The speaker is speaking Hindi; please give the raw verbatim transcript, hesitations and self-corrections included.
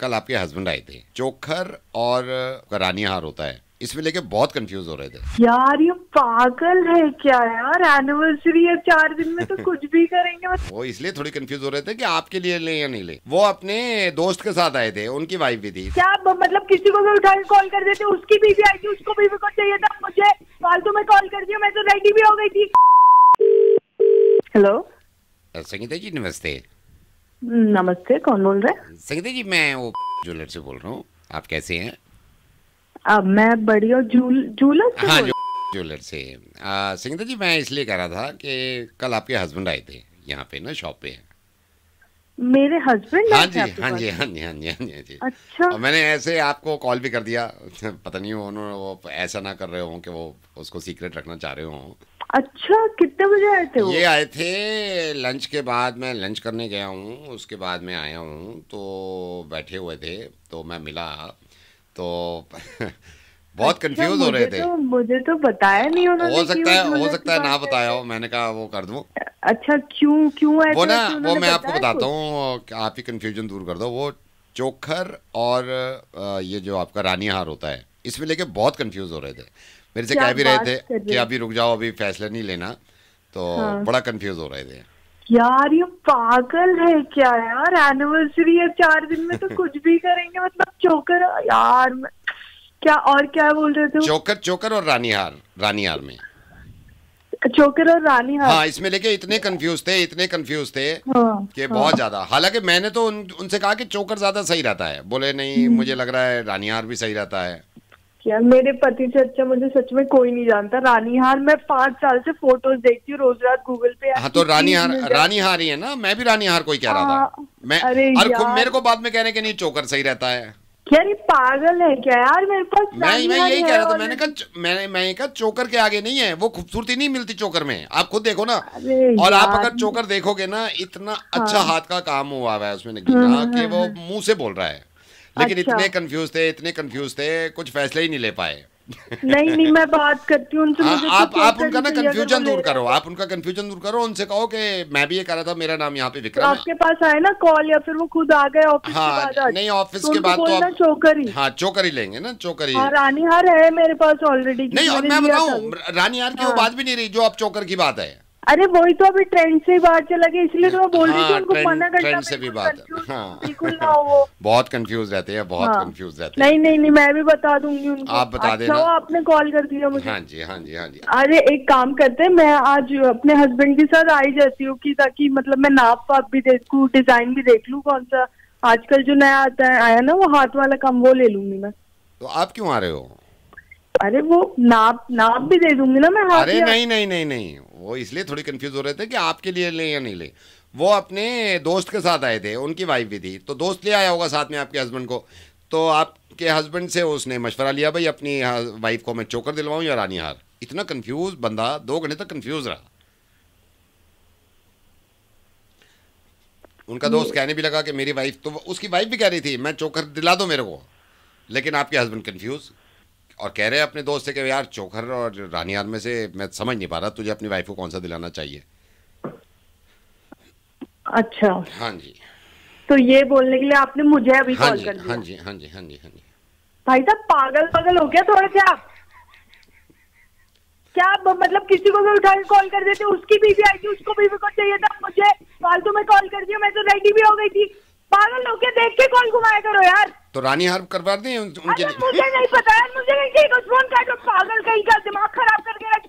कल आपके हस्बैंड आए थे, चोखर और रानी हार होता है, इसमें लेके बहुत कंफ्यूज हो रहे थे। यार ये पागल है क्या यार, एनिवर्सरी है चार दिन में तो कुछ भी करेंगे। वो इसलिए थोड़ी कंफ्यूज हो रहे थे कि आपके लिए ले या नहीं ले। वो अपने दोस्त के साथ आए थे, उनकी वाइफ भी थी। क्या मतलब किसी को भी उठा के कॉल कर देते, उसकी भी आई थी, उसको भी कुछ चाहिए था, मुझे फालतू में कॉल कर दिया, मैं तो रेडी भी हो गई थी। हेलो संगीता जी नमस्ते। नमस्ते, कौन बोल रहे हैं? संगीता जी मैं वो जूलर से बोल रहा हूँ, आप कैसे हैं? अब मैं बड़ी और जूल जूलर से हाँ, जूलर से। संगीता जी मैं इसलिए कह रहा था कि कल आपके हस्बैंड आए थे यहाँ पे ना, शॉप पे। मेरे हस्बैंड? हाँ जी हाँ जी हाँ जी हाँ जी हाँ जी। अच्छा, और मैंने ऐसे आपको कॉल भी कर दिया, पता नहीं उन्होंने वो ऐसा ना कर रहे हो कि वो उसको सीक्रेट रखना चाह रहे हो। अच्छा, कितने बजे आए थे वो? ये आए थे लंच के बाद, मैं लंच करने गया हूँ, उसके बाद मैं आया हूँ, तो बैठे हुए थे तो मैं मिला, तो बहुत अच्छा, कंफ्यूज हो रहे थे। तो, मुझे तो बताया नहीं उन्होंने। हो सकता है हो सकता है ना बताया हो, मैंने कहा वो कर दूँ। अच्छा क्यों क्यों है वो ना, वो मैं आपको बताता हूँ, आप ही कंफ्यूजन दूर कर दो। वो चोखर और ये जो आपका रानी हार होता है, इसमें लेके बहुत कंफ्यूज हो रहे थे। मेरे से कह भी रहे थे कि अभी रुक जाओ, अभी फैसला नहीं लेना, तो हाँ। बड़ा कंफ्यूज हो रहे थे। यार ये पागल है क्या यार, एनिवर्सरी है चार दिन में तो कुछ भी करेंगे। मतलब चोकर यार क्या और क्या बोल रहे थे? चोकर चोकर और रानी हार, रानी हार में चोकर और रानी हार हाँ, इसमें लेके इतने कंफ्यूज थे, इतने कंफ्यूज थे हाँ, कि बहुत हाँ। ज्यादा। हालांकि मैंने तो उन, उनसे कहा कि चोकर ज्यादा सही रहता है, बोले नहीं मुझे लग रहा है रानी हार भी सही रहता है। यार मेरे पति से अच्छा मुझे सच में कोई नहीं जानता। रानी हार मैं पाँच साल से फोटोज देखती हूँ, रोज रात गूगल पे। हाँ तो रानी हार रानी हार ही है ना, मैं भी रानी हार कोई कह रहा था मैं। अरे यार मेरे को बाद में कह रहे कि नहीं चोकर सही रहता है। यार पागल है क्या यार, मेरे पास मैं मैं यही कह रहा था। मैंने कहा मैंने मैंने कहा चोकर के आगे नहीं है, वो खूबसूरती नहीं मिलती चोकर में, आप खुद देखो ना। और आप अगर चोकर देखोगे ना, इतना अच्छा हाथ का काम हुआ है उसमें नगीना कि वो मुंह से बोल रहा है। लेकिन अच्छा। इतने कंफ्यूज थे इतने कंफ्यूज थे कुछ फैसला ही नहीं ले पाए। नहीं नहीं मैं बात करती हूँ उनसे। मुझे आप आप उनका ना कंफ्यूजन दूर करो, आप उनका कंफ्यूजन दूर करो। उनसे कहो कि मैं भी ये कह रहा था, मेरा नाम यहाँ पे विक्रम है। आपके पास आए ना कॉल, या फिर वो खुद आ गए ऑफिस के बाद? नहीं ऑफिस के बाद तो आप चोकर ही हाँ चोकर ही लेंगे ना, चोकर ही। रानी हार है मेरे पास ऑलरेडी। नहीं और मैं बताऊँ रानी हार की वो बात भी नहीं रही जो आप चोकर की बात है। अरे वही तो, अभी ट्रेंड से बाहर चला गया, इसलिए तो मैं बोल रही थी उनको मना करता हूं। ट्रेंड से भी बात हाँ। बिल्कुल ना हो, बहुत कंफ्यूज रहते हैं, बहुत कंफ्यूज रहते हैं। नहीं नहीं नहीं मैं भी बता दूंगी उनको, आप बता देना। अच्छा आपने कॉल कर दिया मुझे। हाँ जी हाँ जी हाँ जी। अरे एक काम करते हैं, मैं आज अपने हस्बैंड के साथ आई जाती हूँ की, ताकि मतलब मैं नाप वाप भी देखूँ, डिजाइन भी देख लूँ, कौन सा आजकल जो नया आता है आया ना वो हाथ वाला काम, वो ले लूंगी मैं। तो आप क्यों आ रहे हो? अरे वो नाप नाप भी दे दूंगी ना मैं। अरे नहीं नहीं नहीं नहीं वो इसलिए थोड़ी कंफ्यूज हो रहे थे कि आपके लिए ले या नहीं ले। वो अपने दोस्त के साथ आए थे, उनकी वाइफ भी थी, तो दोस्त ले आया होगा साथ में आपके हस्बैंड को। तो आपके हस्बैंड से उसने मशवरा लिया, भाई अपनी वाइफ को मैं चोकर दिलवाऊं या रानी हार। इतना कंफ्यूज बंदा दो घंटे तक कंफ्यूज रहा। उनका दोस्त कहने भी लगा कि मेरी वाइफ तो, उसकी वाइफ भी कह रही थी मैं चोकर दिला दो मेरे को, लेकिन आपके हस्बैंड कंफ्यूज और कह रहे हैं अपने दोस्त से कि यार चोकर और रानी हार में से मैं समझ नहीं पा रहा, तुझे अपनी वाइफ को कौन सा दिलाना चाहिए। अच्छा हाँ जी, तो ये बोलने के लिए आपने मुझे अभी हाँ कॉल कर दिया। हाँ जी हाँ जी हाँ जी हाँ जी। भाई साहब पागल पागल हो गया थोड़े से आप। क्या मतलब किसी को भी उठा के कॉल कर देते, उसकी बीवी आई थी, उसको बीवी को चाहिए था, मुझे फालतू में कॉल कर दिया, मैं तो रेडी भी हो गई थी। पागल लोग के देख के कॉल घुमाया करो यार। तो रानी हार करवा दें उनके लिए? मुझे नहीं पता यार, मुझे नहीं, कुछ फोन काटो, पागल कहीं का दिमाग खराब करके रख